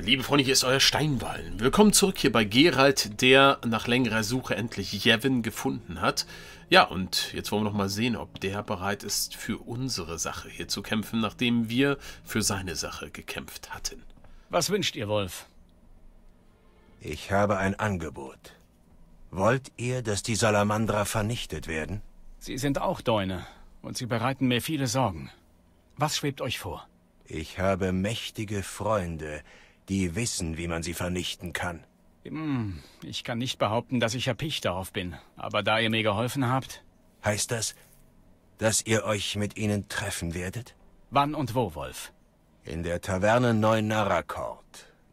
Liebe Freunde, hier ist euer Steinwallen. Willkommen zurück hier bei Geralt, der nach längerer Suche endlich Jevin gefunden hat. Ja, und jetzt wollen wir noch mal sehen, ob der bereit ist, für unsere Sache hier zu kämpfen, nachdem wir für seine Sache gekämpft hatten. Was wünscht ihr, Wolf? Ich habe ein Angebot. Wollt ihr, dass die Salamandra vernichtet werden? Sie sind auch Däune und sie bereiten mir viele Sorgen. Was schwebt euch vor? Ich habe mächtige Freunde, die wissen, wie man sie vernichten kann. Ich kann nicht behaupten, dass ich erpicht darauf bin. Aber da ihr mir geholfen habt... Heißt das, dass ihr euch mit ihnen treffen werdet? Wann und wo, Wolf? In der Taverne Neu Narakort,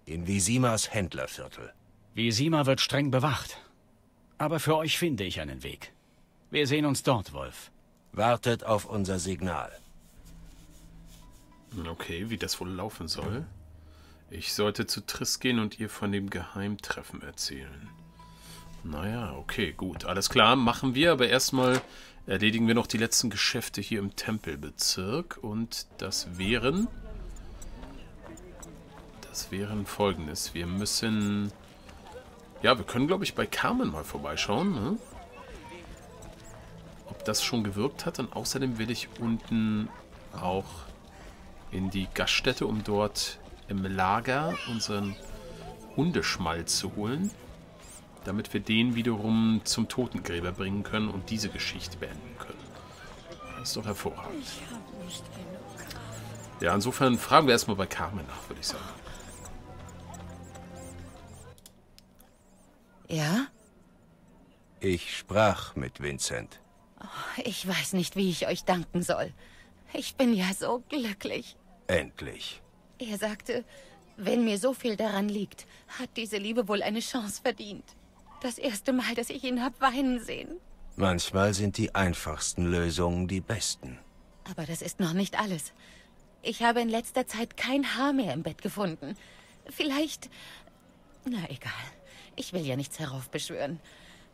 in Vizimas Händlerviertel. Vizima wird streng bewacht. Aber für euch finde ich einen Weg. Wir sehen uns dort, Wolf. Wartet auf unser Signal. Okay, wie das wohl laufen soll. Ich sollte zu Triss gehen und ihr von dem Geheimtreffen erzählen. Naja, okay, gut. Alles klar, machen wir. Aber erstmal erledigen wir noch die letzten Geschäfte hier im Tempelbezirk. Und das wären... Das wären Folgendes. Wir müssen... Ja, wir können, glaube ich, bei Carmen mal vorbeischauen, ne? Ob das schon gewirkt hat. Und außerdem will ich unten auch... in die Gaststätte, um dort im Lager unseren Hundeschmalz zu holen, damit wir den wiederum zum Totengräber bringen können und diese Geschichte beenden können. Das ist doch hervorragend. Ja, insofern fragen wir erstmal bei Carmen nach, würde ich sagen. Ja? Ich sprach mit Vincent. Oh, ich weiß nicht, wie ich euch danken soll. Ich bin ja so glücklich. Endlich. Er sagte, wenn mir so viel daran liegt, hat diese Liebe wohl eine Chance verdient. Das erste Mal, dass ich ihn hab weinen sehen. Manchmal sind die einfachsten Lösungen die besten. Aber das ist noch nicht alles. Ich habe in letzter Zeit kein Haar mehr im Bett gefunden. Vielleicht... Na egal. Ich will ja nichts heraufbeschwören.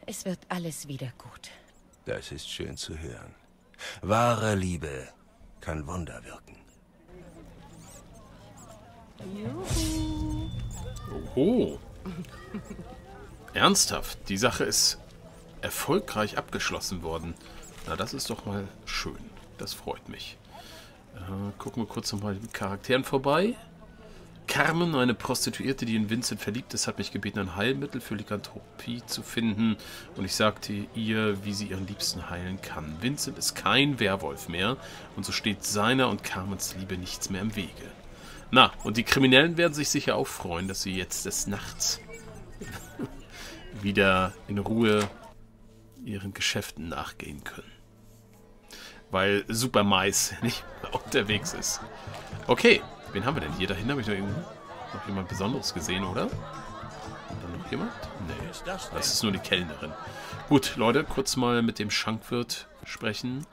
Es wird alles wieder gut. Das ist schön zu hören. Wahre Liebe... kann Wunder wirken. Oho. Ernsthaft, die Sache ist erfolgreich abgeschlossen worden. Na, das ist doch mal schön. Das freut mich. Gucken wir kurz nochmal die Charakteren vorbei. Carmen, eine Prostituierte, die in Vincent verliebt ist, hat mich gebeten, ein Heilmittel für Lykanthropie zu finden. Und ich sagte ihr, wie sie ihren Liebsten heilen kann. Vincent ist kein Werwolf mehr. Und so steht seiner und Carmens Liebe nichts mehr im Wege. Na, und die Kriminellen werden sich sicher auch freuen, dass sie jetzt des Nachts wieder in Ruhe ihren Geschäften nachgehen können. Weil Super Mais nicht mehr unterwegs ist. Okay. Wen haben wir denn hier? Da hinten habe ich noch jemand Besonderes gesehen, oder? Dann noch jemand? Nee, das ist nur die Kellnerin. Gut, Leute, kurz mal mit dem Schankwirt sprechen,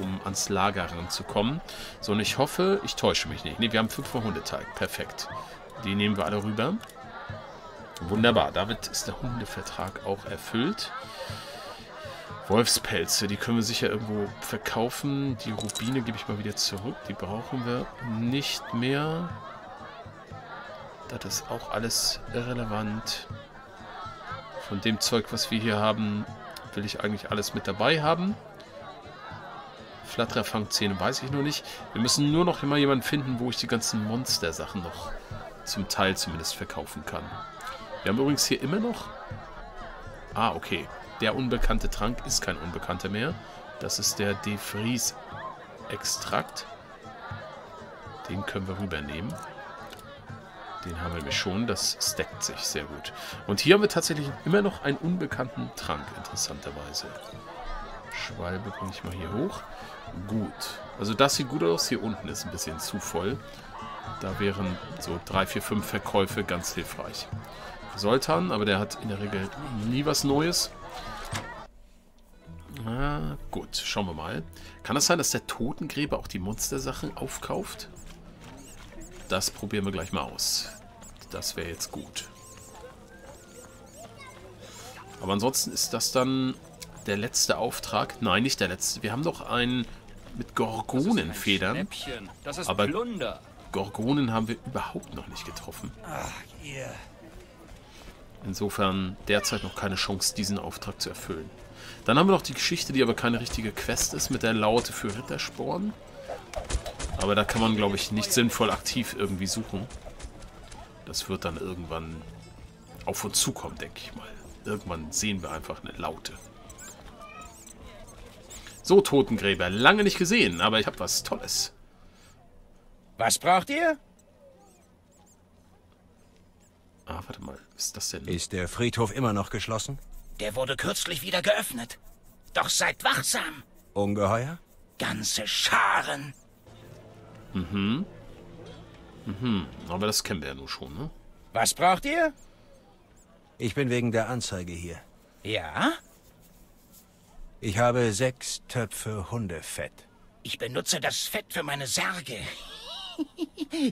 um ans Lager ranzukommen. So, und ich hoffe, ich täusche mich nicht. Ne, wir haben 5 vor Hundeteig. Perfekt. Die nehmen wir alle rüber. Wunderbar, damit ist der Hundevertrag auch erfüllt. Wolfspelze, die können wir sicher irgendwo verkaufen. Die Rubine gebe ich mal wieder zurück. Die brauchen wir nicht mehr. Das ist auch alles irrelevant. Von dem Zeug, was wir hier haben, will ich eigentlich alles mit dabei haben. Flatterfangzähne weiß ich noch nicht. Wir müssen nur noch immer jemanden finden, wo ich die ganzen Monster-Sachen noch zum Teil zumindest verkaufen kann. Wir haben übrigens hier immer noch... Ah, okay. Der unbekannte Trank ist kein unbekannter mehr. Das ist der De Vries-Extrakt. Den können wir rübernehmen. Den haben wir nämlich schon. Das stackt sich sehr gut. Und hier haben wir tatsächlich immer noch einen unbekannten Trank, interessanterweise. Schwalbe bringe ich mal hier hoch. Gut. Also das sieht gut aus. Hier unten ist ein bisschen zu voll. Da wären so 3, 4, 5 Verkäufe ganz hilfreich. Für Soltan, aber der hat in der Regel nie was Neues. Ah, gut, schauen wir mal. Kann das sein, dass der Totengräber auch die Monstersachen aufkauft? Das probieren wir gleich mal aus. Das wäre jetzt gut. Aber ansonsten ist das dann der letzte Auftrag. Nein, nicht der letzte. Wir haben doch einen mit Gorgonenfedern. Das ist Plunder. Gorgonen haben wir überhaupt noch nicht getroffen. Insofern derzeit noch keine Chance, diesen Auftrag zu erfüllen. Dann haben wir noch die Geschichte, die aber keine richtige Quest ist, mit der Laute für Rittersporn. Aber da kann man, glaube ich, nicht sinnvoll aktiv irgendwie suchen. Das wird dann irgendwann auf uns zukommen, denke ich mal. Irgendwann sehen wir einfach eine Laute. So, Totengräber. Lange nicht gesehen, aber ich habe was Tolles. Was braucht ihr? Ah, warte mal. Was ist das denn? Ist der Friedhof immer noch geschlossen? Der wurde kürzlich wieder geöffnet. Doch seid wachsam. Ungeheuer? Ganze Scharen. Mhm. Mhm. Aber das kennen wir ja nur schon, ne? Was braucht ihr? Ich bin wegen der Anzeige hier. Ja? Ich habe 6 Töpfe Hundefett. Ich benutze das Fett für meine Särge.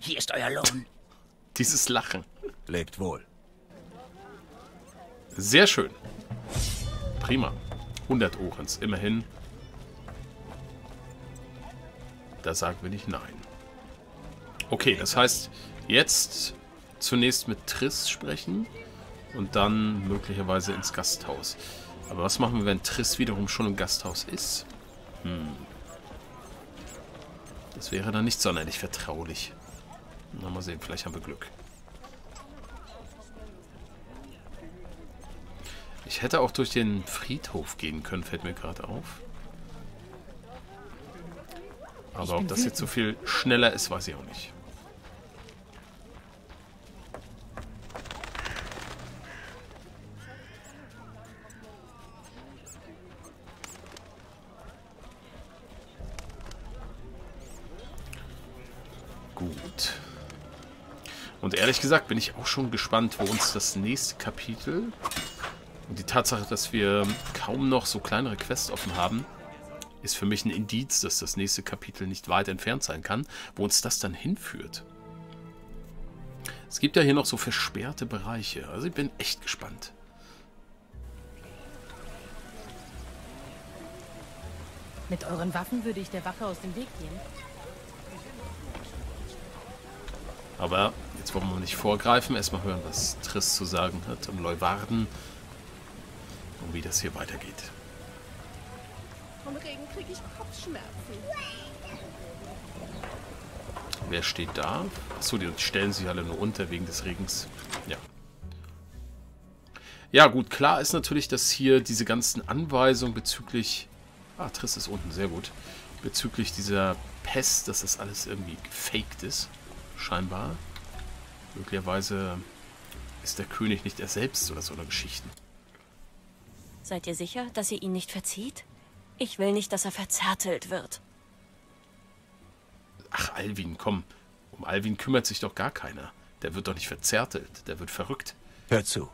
Hier ist euer Lohn. Dieses Lachen. Lebt wohl. Sehr schön. Prima. 100 Ohrens, immerhin. Da sagen wir nicht nein. Okay, das heißt, jetzt zunächst mit Triss sprechen und dann möglicherweise ins Gasthaus. Aber was machen wir, wenn Triss wiederum schon im Gasthaus ist? Das wäre dann nicht sonderlich vertraulich. Na, mal sehen, vielleicht haben wir Glück. Ich hätte auch durch den Friedhof gehen können, fällt mir gerade auf. Aber ob das jetzt so viel schneller ist, weiß ich auch nicht. Gut. Und ehrlich gesagt bin ich auch schon gespannt, wo uns das nächste Kapitel und die Tatsache, dass wir kaum noch so kleinere Quests offen haben, ist für mich ein Indiz, dass das nächste Kapitel nicht weit entfernt sein kann, wo uns das dann hinführt. Es gibt ja hier noch so versperrte Bereiche, also ich bin echt gespannt. Mit euren Waffen würde ich der Wache aus dem Weg gehen. Aber jetzt wollen wir nicht vorgreifen, erstmal hören, was Triss zu sagen hat am Leuwarden und wie das hier weitergeht. Vom Regen kriege ich Kopfschmerzen. Wer steht da? Achso, die stellen sich alle nur unter wegen des Regens. Ja. Ja, gut, klar ist natürlich, dass hier diese ganzen Anweisungen bezüglich... Ah, Triss ist unten, sehr gut. Bezüglich dieser Pest, dass das alles irgendwie gefaked ist. Scheinbar. Möglicherweise ist der König nicht er selbst oder so eine Geschichten. Seid ihr sicher, dass ihr ihn nicht verzieht? Ich will nicht, dass er verzärtelt wird. Ach, Alwin, komm. Um Alwin kümmert sich doch gar keiner. Der wird doch nicht verzärtelt. Der wird verrückt. Hör zu.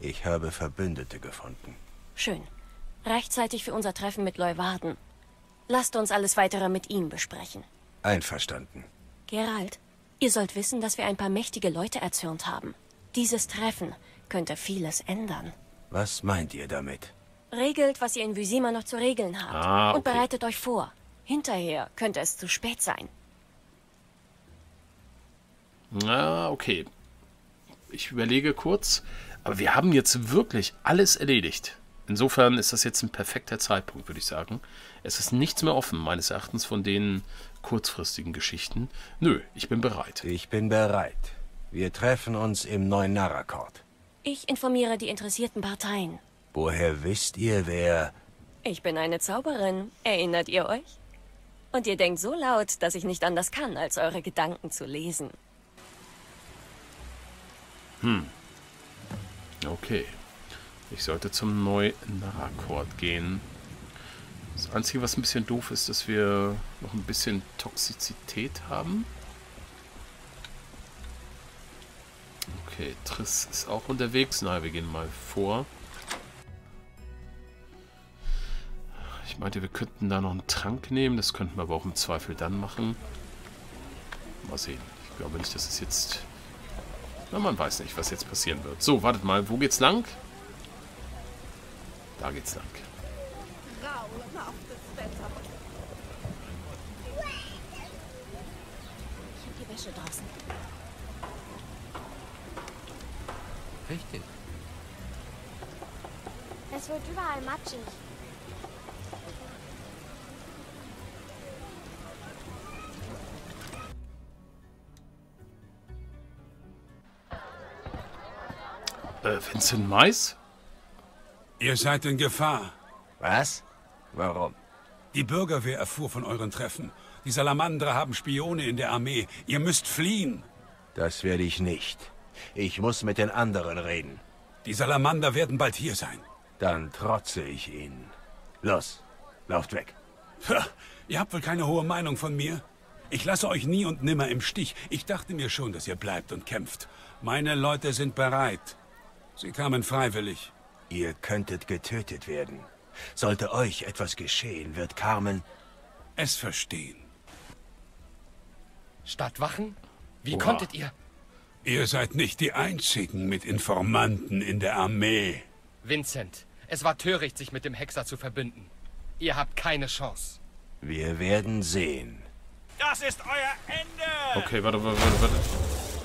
Ich habe Verbündete gefunden. Schön. Rechtzeitig für unser Treffen mit Leuwarden. Lasst uns alles Weitere mit ihm besprechen. Einverstanden. Geralt, ihr sollt wissen, dass wir ein paar mächtige Leute erzürnt haben. Dieses Treffen könnte vieles ändern. Was meint ihr damit? Regelt, was ihr in Vizima noch zu regeln habt. Okay. Und bereitet euch vor. Hinterher könnte es zu spät sein. Na, okay. Ich überlege kurz. Aber wir haben jetzt wirklich alles erledigt. Insofern ist das jetzt ein perfekter Zeitpunkt, würde ich sagen. Es ist nichts mehr offen, meines Erachtens, von den kurzfristigen Geschichten. Nö, ich bin bereit. Ich bin bereit. Wir treffen uns im Neu Narakort. Ich informiere die interessierten Parteien. Woher wisst ihr, wer... Ich bin eine Zauberin, erinnert ihr euch? Und ihr denkt so laut, dass ich nicht anders kann, als eure Gedanken zu lesen. Okay. Ich sollte zum Neu Narakort gehen. Das Einzige, was ein bisschen doof ist, dass wir noch ein bisschen Toxizität haben. Okay, Triss ist auch unterwegs. Nein, wir gehen mal vor. Ich meinte, wir könnten da noch einen Trank nehmen. Das könnten wir aber auch im Zweifel dann machen. Mal sehen. Ich glaube nicht, dass es jetzt... Na, man weiß nicht, was jetzt passieren wird. So, wartet mal. Wo geht's lang? Da geht's lang. Wäsche draußen. Richtig. Es wird überall matschig. Vincent Mais? Ihr seid in Gefahr. Was? Warum? Die Bürgerwehr erfuhr von euren Treffen. Die Salamandra haben Spione in der Armee. Ihr müsst fliehen. Das werde ich nicht. Ich muss mit den anderen reden. Die Salamander werden bald hier sein. Dann trotze ich ihnen. Los, lauft weg. Ha, ihr habt wohl keine hohe Meinung von mir? Ich lasse euch nie und nimmer im Stich. Ich dachte mir schon, dass ihr bleibt und kämpft. Meine Leute sind bereit. Sie kamen freiwillig. Ihr könntet getötet werden. Sollte euch etwas geschehen, wird Carmen es verstehen. Stadtwachen? Wie konntet ihr? Ihr seid nicht die Einzigen mit Informanten in der Armee. Vincent, es war töricht, sich mit dem Hexer zu verbünden. Ihr habt keine Chance. Wir werden sehen. Das ist euer Ende! Okay, warte.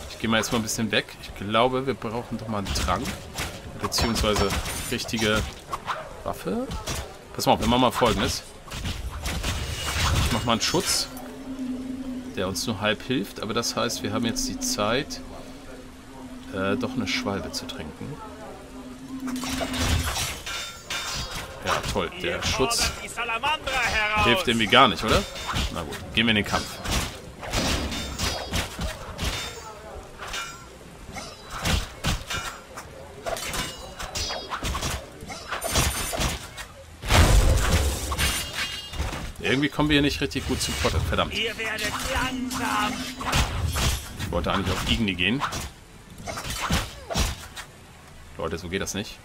Ich gehe mal jetzt mal ein bisschen weg. Ich glaube, wir brauchen doch mal einen Trank. Beziehungsweise richtige Waffe. Pass mal auf, wir machen mal Folgendes. Ich mache mal einen Schutz, der uns nur halb hilft. Aber das heißt, wir haben jetzt die Zeit... doch eine Schwalbe zu trinken. Ja, toll. Der Schutz hilft irgendwie gar nicht, oder? Na gut, gehen wir in den Kampf. Irgendwie kommen wir hier nicht richtig gut zu Potter, verdammt. Ich wollte eigentlich auf Igni gehen. Leute, so geht das nicht.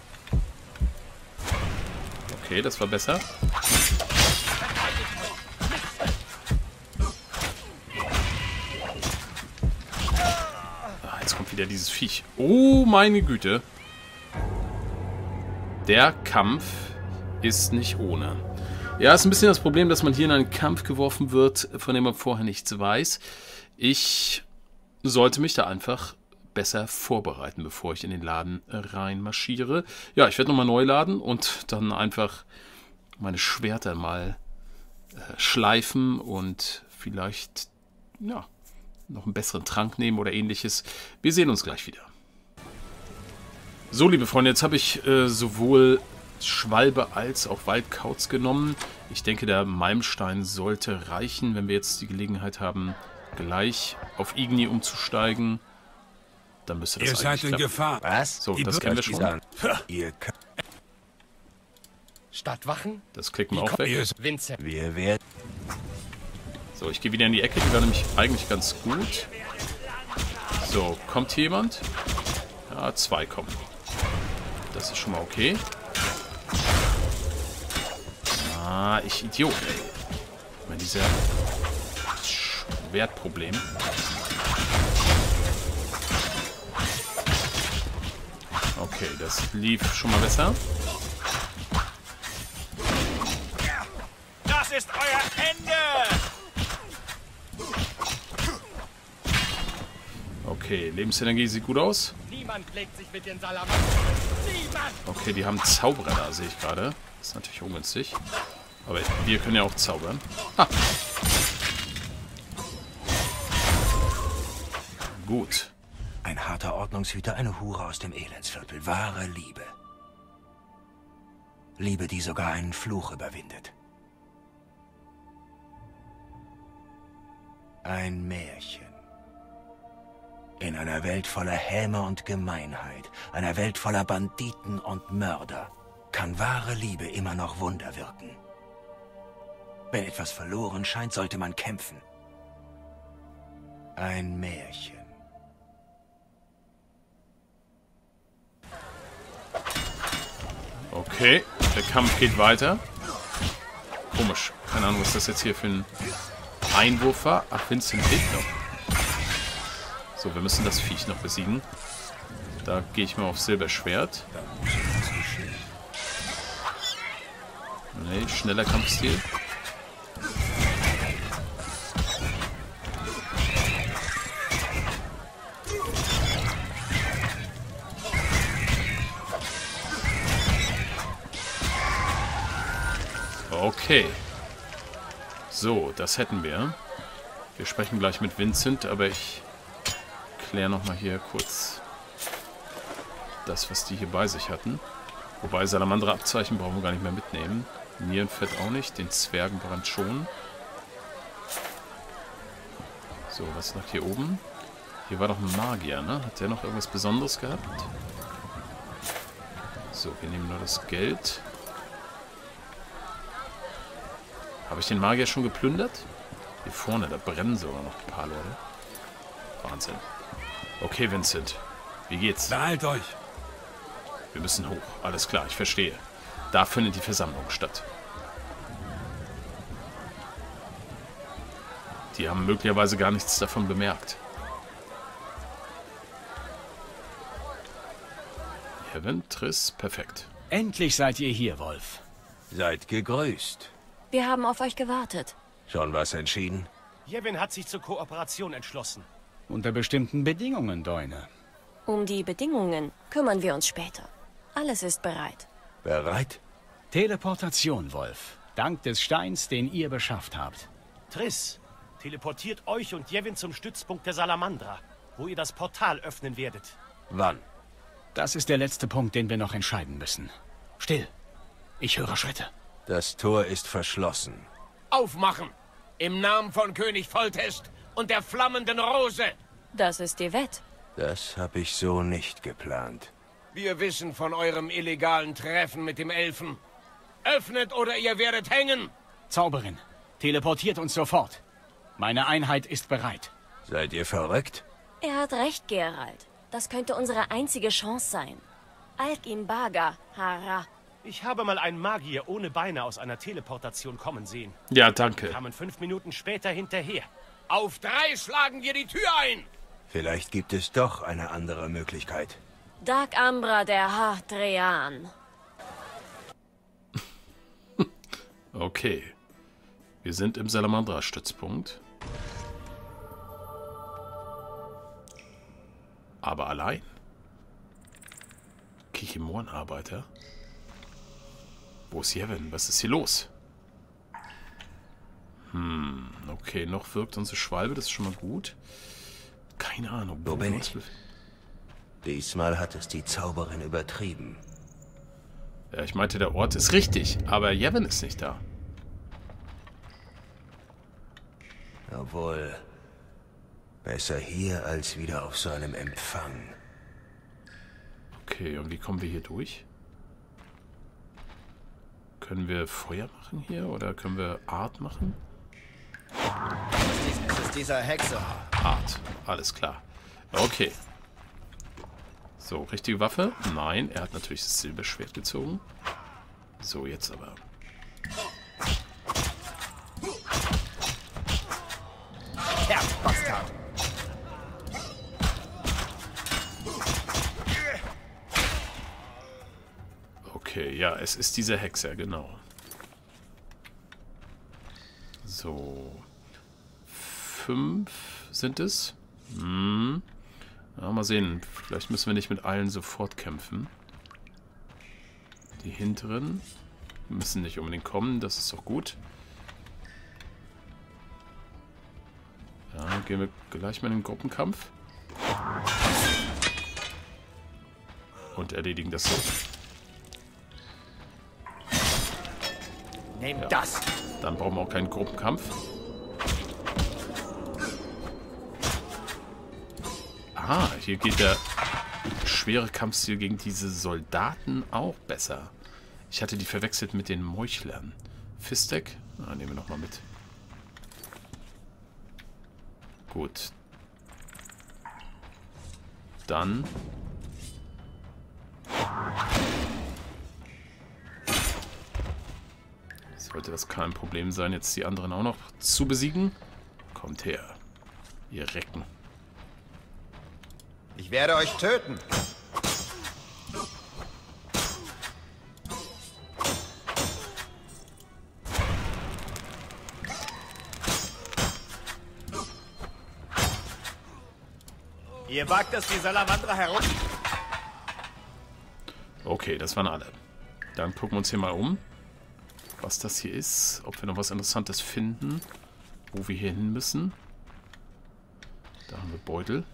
Okay, das war besser. Ah, jetzt kommt wieder dieses Viech. Oh, meine Güte. Der Kampf ist nicht ohne. Ja, ist ein bisschen das Problem, dass man hier in einen Kampf geworfen wird, von dem man vorher nichts weiß. Ich sollte mich da einfach besser vorbereiten, bevor ich in den Laden reinmarschiere. Ja, ich werde nochmal neu laden und dann einfach meine Schwerter mal schleifen und vielleicht, ja, noch einen besseren Trank nehmen oder ähnliches. Wir sehen uns gleich wieder. So, liebe Freunde, jetzt habe ich sowohl Schwalbe als auch Waldkauz genommen. Ich denke, der Malmstein sollte reichen, wenn wir jetzt die Gelegenheit haben, gleich auf Igni umzusteigen. Dann müsste das eigentlich klappen. Ihr seid in Gefahr. Was? So, das kennen wir schon. Stadtwachen? Das klicken wir auch weg. Vincent. Wir werden. So, ich gehe wieder in die Ecke. Die war nämlich eigentlich ganz gut. So, kommt hier jemand? Ja, zwei kommen. Das ist schon mal okay. Ah, ich Idiot, ey. Immer dieser Schwertproblem. Okay, das lief schon mal besser. Das ist euer Ende! Okay, Lebensenergie sieht gut aus. Niemand legt sich mit den Salamandern. Niemand! Okay, die haben Zauberer da, sehe ich gerade. Das ist natürlich ungünstig. Aber wir können ja auch zaubern. Ah. Gut. Ein harter Ordnungshüter, eine Hure aus dem Elendsviertel. Wahre Liebe. Liebe, die sogar einen Fluch überwindet. Ein Märchen. In einer Welt voller Häme und Gemeinheit, einer Welt voller Banditen und Mörder, kann wahre Liebe immer noch Wunder wirken. Wenn etwas verloren scheint, sollte man kämpfen. Ein Märchen. Okay, der Kampf geht weiter. Komisch. Keine Ahnung, was das jetzt hier für ein Einwurf war. Ach, Vincent geht noch. So, wir müssen das Viech noch besiegen. Da gehe ich mal auf Silberschwert. Nee, schneller Kampfstil. Okay. So, das hätten wir. Wir sprechen gleich mit Vincent, aber ich kläre nochmal hier kurz das, was die hier bei sich hatten. Wobei Salamandra-Abzeichen brauchen wir gar nicht mehr mitnehmen. Nierenfett auch nicht, den Zwergenbrand schon. So, was ist noch hier oben? Hier war doch ein Magier, ne? Hat der noch irgendwas Besonderes gehabt? So, wir nehmen nur das Geld. Habe ich den Magier schon geplündert? Hier vorne, da brennen sogar noch ein paar Leute. Wahnsinn. Okay, Vincent. Wie geht's? Behalt euch! Wir müssen hoch. Alles klar, ich verstehe. Da findet die Versammlung statt. Die haben möglicherweise gar nichts davon bemerkt. Jevin, Triss, perfekt. Endlich seid ihr hier, Wolf. Seid gegrüßt. Wir haben auf euch gewartet. Schon was entschieden? Jevin hat sich zur Kooperation entschlossen. Unter bestimmten Bedingungen, Däune. Um die Bedingungen kümmern wir uns später. Alles ist bereit. Bereit? Teleportation, Wolf. Dank des Steins, den ihr beschafft habt. Triss, teleportiert euch und Jevin zum Stützpunkt der Salamandra, wo ihr das Portal öffnen werdet. Wann? Das ist der letzte Punkt, den wir noch entscheiden müssen. Still. Ich höre Schritte. Das Tor ist verschlossen. Aufmachen! Im Namen von König Foltest und der flammenden Rose! Das ist Devett. Das habe ich so nicht geplant. Wir wissen von eurem illegalen Treffen mit dem Elfen. Öffnet oder ihr werdet hängen! Zauberin, teleportiert uns sofort. Meine Einheit ist bereit. Seid ihr verrückt? Er hat recht, Geralt. Das könnte unsere einzige Chance sein. Alkin Baga, Hara. Ich habe mal einen Magier ohne Beine aus einer Teleportation kommen sehen. Ja, danke. Wir kamen 5 Minuten später hinterher. Auf 3 schlagen wir die Tür ein! Vielleicht gibt es doch eine andere Möglichkeit. Dark Ambra der Hardrean. Okay. Wir sind im Salamandra-Stützpunkt. Aber allein? Kichimorenarbeiter? Wo ist Jevin? Was ist hier los? Hm, okay, noch wirkt unsere Schwalbe, das ist schon mal gut. Keine Ahnung. Wo bin ich? Diesmal hat es die Zauberin übertrieben. Ja, ich meinte, der Ort ist richtig, aber Jevin ist nicht da. Obwohl, besser hier als wieder auf so einem Empfang. Okay, und wie kommen wir hier durch? Können wir Feuer machen hier oder können wir Art machen? Das ist dieser Hexer. Art, alles klar. Okay. So, richtige Waffe? Nein, er hat natürlich das Silberschwert gezogen. So, jetzt aber. Herzbastard! Okay, ja, es ist dieser Hexer, genau. So. 5 sind es. Hm. Ja, mal sehen. Vielleicht müssen wir nicht mit allen sofort kämpfen. Die hinteren müssen nicht unbedingt kommen. Das ist doch gut. Ja, gehen wir gleich mal in den Gruppenkampf. Und erledigen das so. Nehmt das! Dann brauchen wir auch keinen Gruppenkampf. Ah, hier geht der schwere Kampfstil gegen diese Soldaten auch besser. Ich hatte die verwechselt mit den Meuchlern. Fistek? Ah, nehmen wir nochmal mit. Gut. Dann. Sollte das kein Problem sein, jetzt die anderen auch noch zu besiegen? Kommt her, ihr Recken. Ich werde euch töten. Ihr wagt es, die Salamandra herum. Okay, das waren alle. Dann gucken wir uns hier mal um. was das hier ist. Ob wir noch was Interessantes finden, wo wir hier hin müssen. Da haben wir Beutel.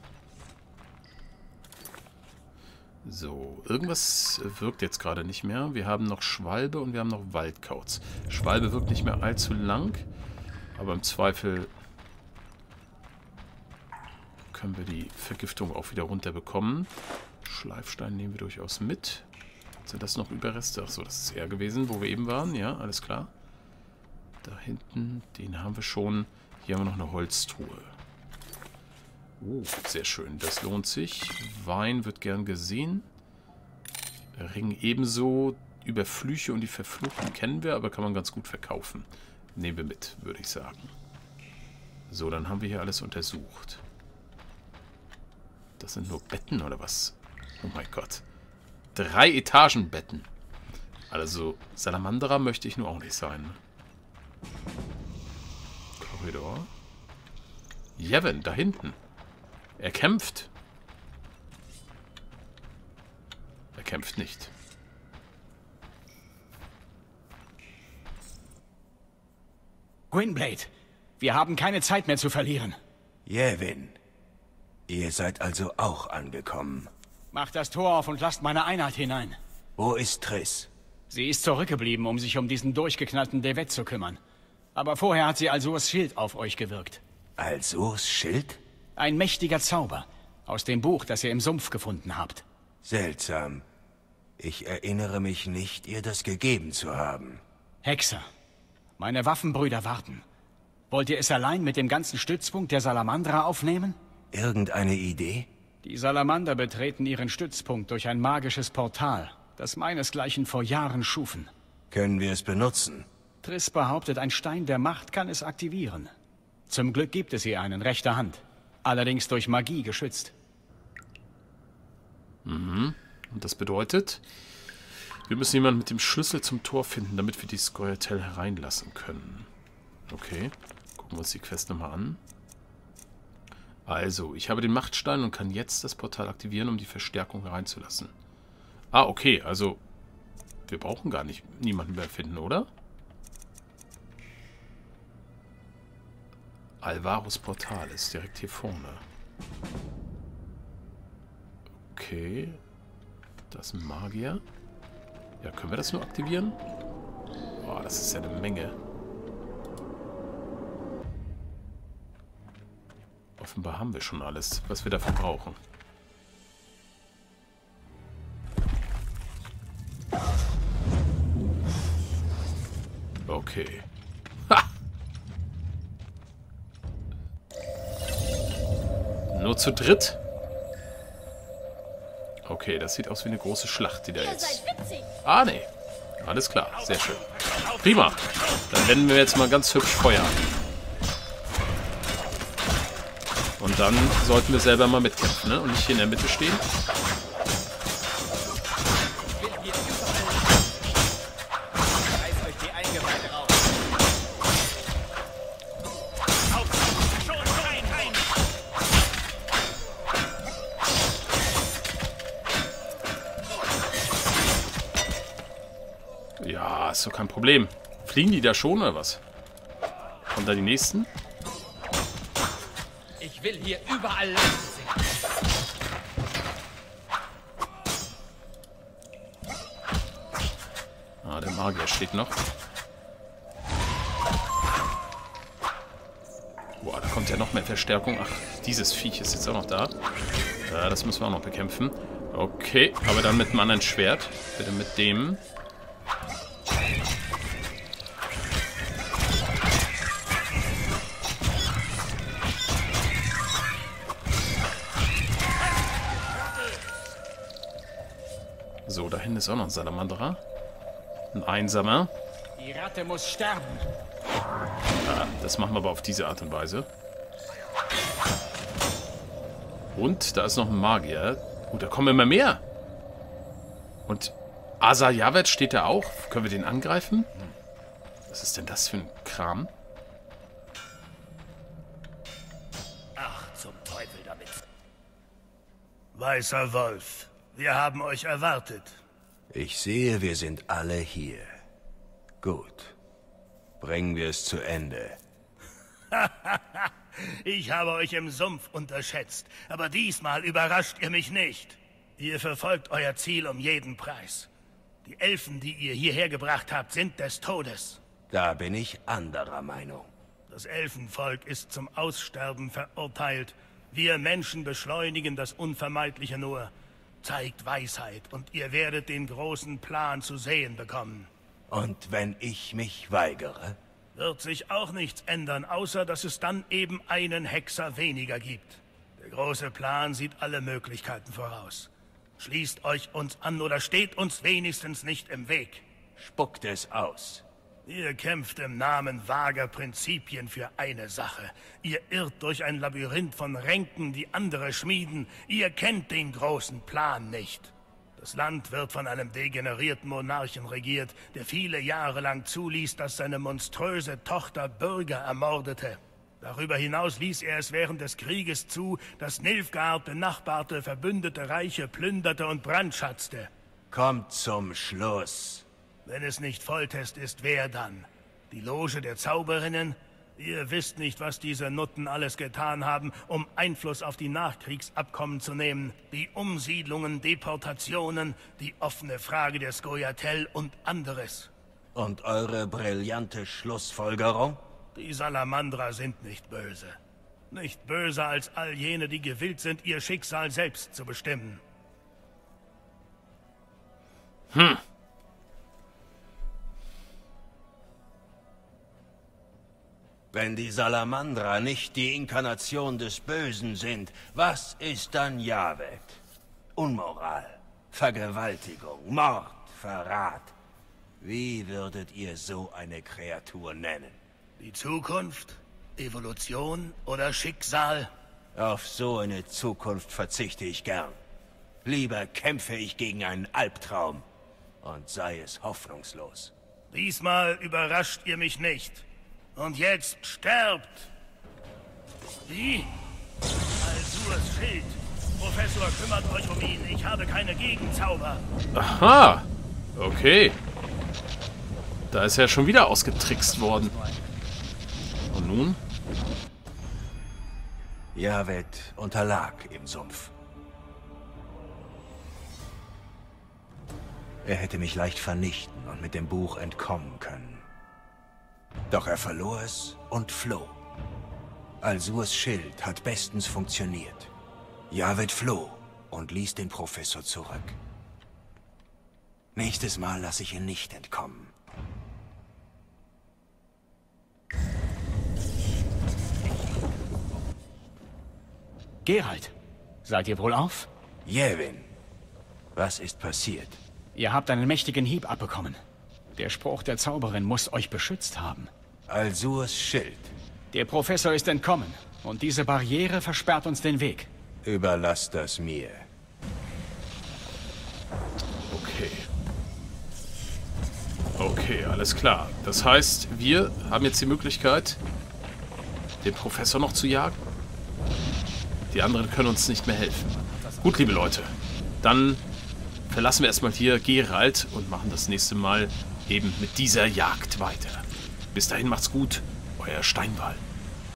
So, irgendwas wirkt jetzt gerade nicht mehr. Wir haben noch Schwalbe und wir haben noch Waldkauz. Schwalbe wirkt nicht mehr allzu lang, aber im Zweifel können wir die Vergiftung auch wieder runterbekommen. Schleifstein nehmen wir durchaus mit. Sind das noch Überreste? Achso, das ist er gewesen, wo wir eben waren. Ja, alles klar. Da hinten, den haben wir schon. Hier haben wir noch eine Holztruhe. Oh, sehr schön. Das lohnt sich. Wein wird gern gesehen. Ring ebenso. Über Flüche und die Verfluchten kennen wir, aber kann man ganz gut verkaufen. Nehmen wir mit, würde ich sagen. So, dann haben wir hier alles untersucht. Das sind nur Betten oder was? Oh mein Gott. 3 Etagenbetten. Also, Salamandra möchte ich nur auch nicht sein. Korridor. Jevin, da hinten. Er kämpft. Er kämpft nicht. Gwynblade, wir haben keine Zeit mehr zu verlieren. Jevin, ihr seid also auch angekommen. Macht das Tor auf und lasst meine Einheit hinein. Wo ist Triss? Sie ist zurückgeblieben, um sich um diesen durchgeknallten Devett zu kümmern. Aber vorher hat sie Alzurs Schild auf euch gewirkt. Alzurs Schild? Ein mächtiger Zauber. Aus dem Buch, das ihr im Sumpf gefunden habt. Seltsam. Ich erinnere mich nicht, ihr das gegeben zu haben. Hexer. Meine Waffenbrüder warten. Wollt ihr es allein mit dem ganzen Stützpunkt der Salamandra aufnehmen? Irgendeine Idee? Die Salamander betreten ihren Stützpunkt durch ein magisches Portal, das meinesgleichen vor Jahren schufen. Können wir es benutzen? Triss behauptet, ein Stein der Macht kann es aktivieren. Zum Glück gibt es ihr einen, rechter Hand. Allerdings durch Magie geschützt. Mhm. Und das bedeutet, wir müssen jemanden mit dem Schlüssel zum Tor finden, damit wir die Scoia'tael hereinlassen können. Okay. Gucken wir uns die Quest nochmal an. Also, ich habe den Machtstein und kann jetzt das Portal aktivieren, um die Verstärkung hereinzulassen. Ah, okay, also wir brauchen gar nicht niemanden mehr finden, oder? Alvarus Portal ist direkt hier vorne. Okay. Das ist ein Magier. Ja, können wir das nur aktivieren? Boah, das ist ja eine Menge. Offenbar haben wir schon alles, was wir dafür brauchen. Okay. Ha! Nur zu dritt? Okay, das sieht aus wie eine große Schlacht, die da ist. Ah, nee. Alles klar, sehr schön. Prima. Dann wenden wir jetzt mal ganz hübsch Feuer an. Und dann sollten wir selber mal mitkämpfen, ne? Und nicht hier in der Mitte stehen. Ja, ist doch kein Problem. Fliegen die da schon oder was? Kommen da die nächsten? Ich will hier überall Land sehen. Ah, der Magier steht noch. Boah, da kommt ja noch mehr Verstärkung. Ach, dieses Viech ist jetzt auch noch da. Ja, das müssen wir auch noch bekämpfen. Okay, aber dann mit einem anderen Schwert. Bitte mit dem. So, da hinten ist auch noch ein Salamandra. Ein einsamer. Die Ratte muss sterben. Ja, das machen wir aber auf diese Art und Weise. Und da ist noch ein Magier. Oh, da kommen immer mehr. Und Azar Javed steht da auch. Können wir den angreifen? Was ist denn das für ein Kram? Ach, zum Teufel damit. Weißer Wolf. Wir haben euch erwartet. Ich sehe, wir sind alle hier. Gut. Bringen wir es zu Ende. Ich habe euch im Sumpf unterschätzt, aber diesmal überrascht ihr mich nicht. Ihr verfolgt euer Ziel um jeden Preis. Die Elfen, die ihr hierher gebracht habt, sind des Todes. Da bin ich anderer Meinung. Das Elfenvolk ist zum Aussterben verurteilt. Wir Menschen beschleunigen das Unvermeidliche nur. Zeigt Weisheit und ihr werdet den großen Plan zu sehen bekommen. Und wenn ich mich weigere? Wird sich auch nichts ändern, außer dass es dann eben einen Hexer weniger gibt. Der große Plan sieht alle Möglichkeiten voraus. Schließt euch uns an oder steht uns wenigstens nicht im Weg. Spuckt es aus. Ihr kämpft im Namen vager Prinzipien für eine Sache. Ihr irrt durch ein Labyrinth von Ränken, die andere schmieden. Ihr kennt den großen Plan nicht. Das Land wird von einem degenerierten Monarchen regiert, der viele Jahre lang zuließ, dass seine monströse Tochter Bürger ermordete. Darüber hinaus ließ er es während des Krieges zu, dass Nilfgaard benachbarte, verbündete Reiche plünderte und brandschatzte. Kommt zum Schluss. Wenn es nicht Foltest ist, wer dann? Die Loge der Zauberinnen? Ihr wisst nicht, was diese Nutten alles getan haben, um Einfluss auf die Nachkriegsabkommen zu nehmen. Die Umsiedlungen, Deportationen, die offene Frage der Scoia'tael und anderes. Und eure brillante Schlussfolgerung? Die Salamandra sind nicht böse. Nicht böser als all jene, die gewillt sind, ihr Schicksal selbst zu bestimmen. Wenn die Salamandra nicht die Inkarnation des Bösen sind, was ist dann Javed? Unmoral, Vergewaltigung, Mord, Verrat. Wie würdet ihr so eine Kreatur nennen? Die Zukunft? Evolution oder Schicksal? Auf so eine Zukunft verzichte ich gern. Lieber kämpfe ich gegen einen Albtraum und sei es hoffnungslos. Diesmal überrascht ihr mich nicht. Und jetzt sterbt! Wie? Alzurs Schild. Professor, kümmert euch um ihn. Ich habe keine Gegenzauber. Aha. Okay. Da ist er ja schon wieder ausgetrickst worden. Und nun? Javed unterlag im Sumpf. Er hätte mich leicht vernichten und mit dem Buch entkommen können. Doch er verlor es und floh. Alzurs Schild hat bestens funktioniert. Javed floh und ließ den Professor zurück. Nächstes Mal lasse ich ihn nicht entkommen. Geralt, seid ihr wohl auf? Jevin, was ist passiert? Ihr habt einen mächtigen Hieb abbekommen. Der Spruch der Zauberin muss euch beschützt haben. Alzurs Schild. Der Professor ist entkommen und diese Barriere versperrt uns den Weg. Überlasst das mir. Okay. Okay, alles klar. Das heißt, wir haben jetzt die Möglichkeit, den Professor noch zu jagen. Die anderen können uns nicht mehr helfen. Gut, liebe Leute. Dann verlassen wir erstmal hier Geralt und machen das nächste Mal eben mit dieser Jagd weiter. Bis dahin macht's gut, euer Steinwallen.